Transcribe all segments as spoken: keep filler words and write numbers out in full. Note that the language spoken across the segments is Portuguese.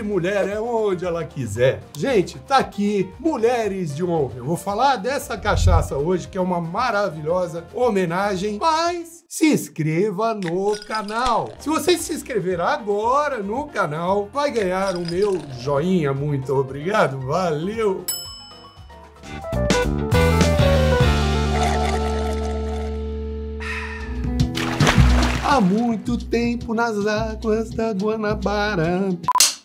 de mulher é onde ela quiser. Gente, tá aqui Mulheres de Honra. Eu vou falar dessa cachaça hoje, que é uma maravilhosa homenagem, mas se inscreva no canal. Se você se inscrever agora no canal, vai ganhar o meu joinha. Muito obrigado, valeu! Há muito tempo nas águas da Guanabara,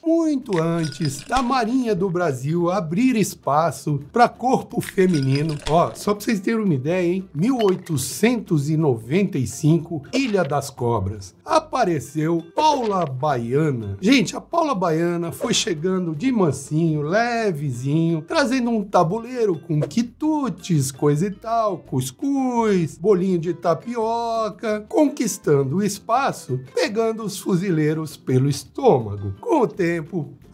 muito antes da Marinha do Brasil abrir espaço para corpo feminino. Ó, só para vocês terem uma ideia, hein? mil oitocentos e noventa e cinco, Ilha das Cobras. Apareceu Paula Baiana. Gente, a Paula Baiana foi chegando de mansinho, levezinho, trazendo um tabuleiro com quitutes, coisa e tal, cuscuz, bolinho de tapioca, conquistando o espaço, pegando os fuzileiros pelo estômago. Com o tempo,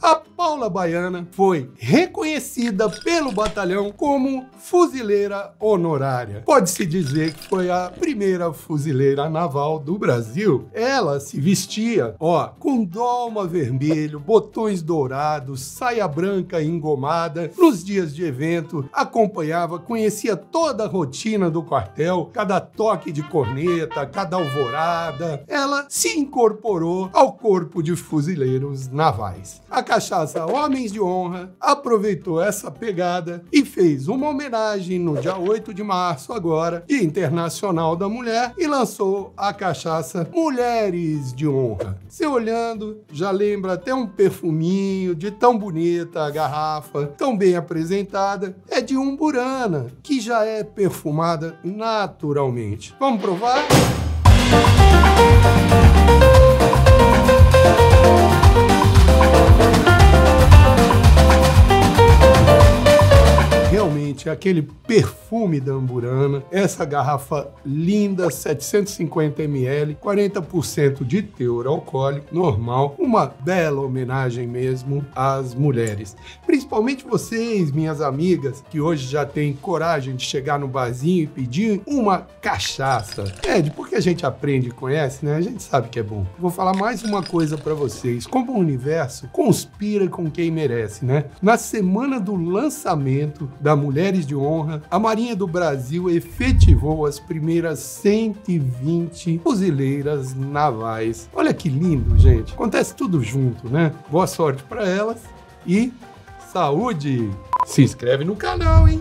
a Paula Baiana foi reconhecida pelo batalhão como fuzileira honorária. Pode-se dizer que foi a primeira fuzileira naval do Brasil. Ela se vestia, ó, com doma vermelho, botões dourados, saia branca engomada. Nos dias de evento, acompanhava, conhecia toda a rotina do quartel, cada toque de corneta, cada alvorada. Ela se incorporou ao corpo de fuzileiros navais. A Cachaça Homens de Honra aproveitou essa pegada e fez uma homenagem no dia oito de março agora, Dia Internacional da Mulher, e lançou a cachaça Mulheres de Honra. Você olhando, já lembra até um perfuminho de tão bonita a garrafa, tão bem apresentada. É de Amburana, que já é perfumada naturalmente. Vamos provar? Realmente, aquele perfume da Amburana, essa garrafa linda, setecentos e cinquenta mililitros, quarenta por cento de teor alcoólico, normal, uma bela homenagem mesmo às mulheres. Principalmente vocês, minhas amigas, que hoje já têm coragem de chegar no barzinho e pedir uma cachaça. É, porque a gente aprende e conhece, né? A gente sabe que é bom. Vou falar mais uma coisa para vocês. Como o universo conspira com quem merece, né? Na semana do lançamento da Mulheres de Honra, a Marinha do Brasil efetivou as primeiras cento e vinte fuzileiras navais. Olha que lindo, gente. Acontece tudo junto, né? Boa sorte para elas e saúde! Se inscreve no canal, hein?